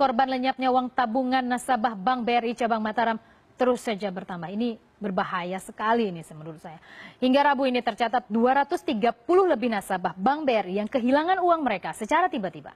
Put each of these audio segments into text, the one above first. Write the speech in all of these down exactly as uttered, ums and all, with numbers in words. korban lenyapnya uang tabungan nasabah Bank B R I Cabang Mataram terus saja bertambah. Ini berbahaya sekali ini menurut saya. Hingga Rabu ini tercatat dua ratus tiga puluh lebih nasabah Bank B R I yang kehilangan uang mereka secara tiba-tiba.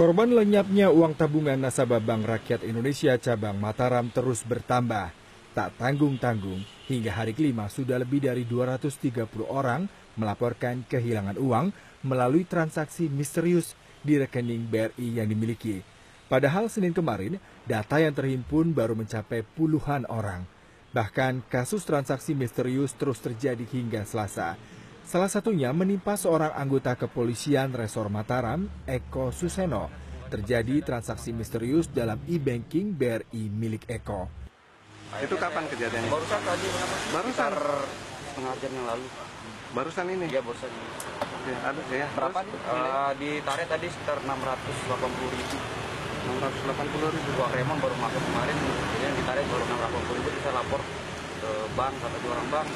Korban lenyapnya uang tabungan nasabah Bank Rakyat Indonesia Cabang Mataram terus bertambah. Tak tanggung-tanggung, hingga hari kelima sudah lebih dari dua ratus tiga puluh orang melaporkan kehilangan uang melalui transaksi misterius di rekening B R I yang dimiliki. Padahal Senin kemarin, data yang terhimpun baru mencapai puluhan orang. Bahkan kasus transaksi misterius terus terjadi hingga Selasa. Salah satunya menimpa seorang anggota kepolisian Resor Mataram, Eko Suseno. Terjadi transaksi misterius dalam e-banking B R I milik Eko. Itu kapan kejadiannya? Barusan tadi, barusan setengah jam yang lalu. Barusan ini? Iya, barusan ini. Oke, ada ya. Berapa? Uh, ditarik tadi sekitar enam ratus delapan puluh ribu. enam ratus delapan puluh ribu. Wah, Remon baru masuk kemarin, yang ditarik baru enam ratus delapan puluh ribu. Kita lapor ke bank, kata orang bank,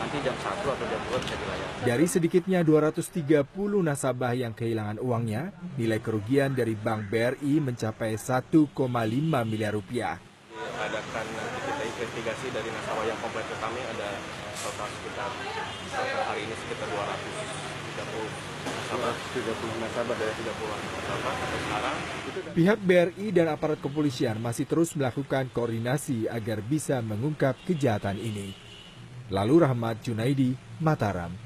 nanti jam satu atau jam dua bisa dilayar. Dari sedikitnya dua ratus tiga puluh nasabah yang kehilangan uangnya, nilai kerugian dari Bank B R I mencapai satu koma lima miliar rupiah. Adakan nanti kita investigasi dari nasabah yang komplek ke kami, ada total sekitar hari ini sekitar dua ratus tiga puluh nasabah dari tiga puluhan nasabah sekarang. Pihak B R I dan aparat kepolisian masih terus melakukan koordinasi agar bisa mengungkap kejahatan ini. Lalu Rahmat Junaidi, Mataram.